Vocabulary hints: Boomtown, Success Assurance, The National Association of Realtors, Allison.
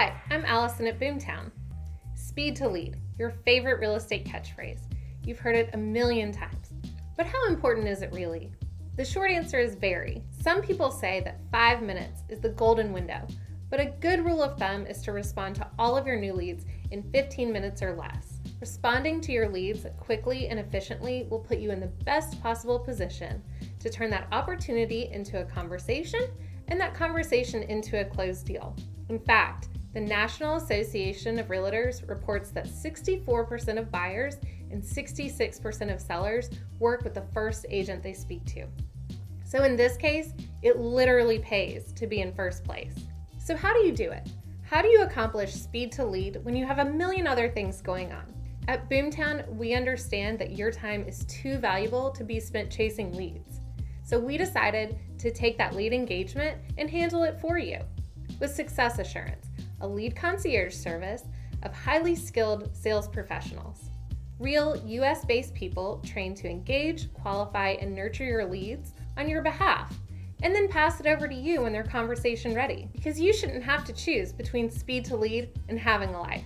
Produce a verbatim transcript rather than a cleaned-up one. Hi, I'm Allison at Boomtown. Speed to lead, your favorite real estate catchphrase. You've heard it a million times, but how important is it really? The short answer is very. Some people say that five minutes is the golden window, but a good rule of thumb is to respond to all of your new leads in fifteen minutes or less. Responding to your leads quickly and efficiently will put you in the best possible position to turn that opportunity into a conversation and that conversation into a closed deal. In fact, the National Association of Realtors reports that sixty-four percent of buyers and sixty-six percent of sellers work with the first agent they speak to. So in this case, it literally pays to be in first place. So how do you do it? How do you accomplish speed to lead when you have a million other things going on? At Boomtown, we understand that your time is too valuable to be spent chasing leads. So we decided to take that lead engagement and handle it for you with Success Assurance, a lead concierge service of highly skilled sales professionals. Real U S based people trained to engage, qualify, and nurture your leads on your behalf, and then pass it over to you when they're conversation ready. Because you shouldn't have to choose between speed to lead and having a life.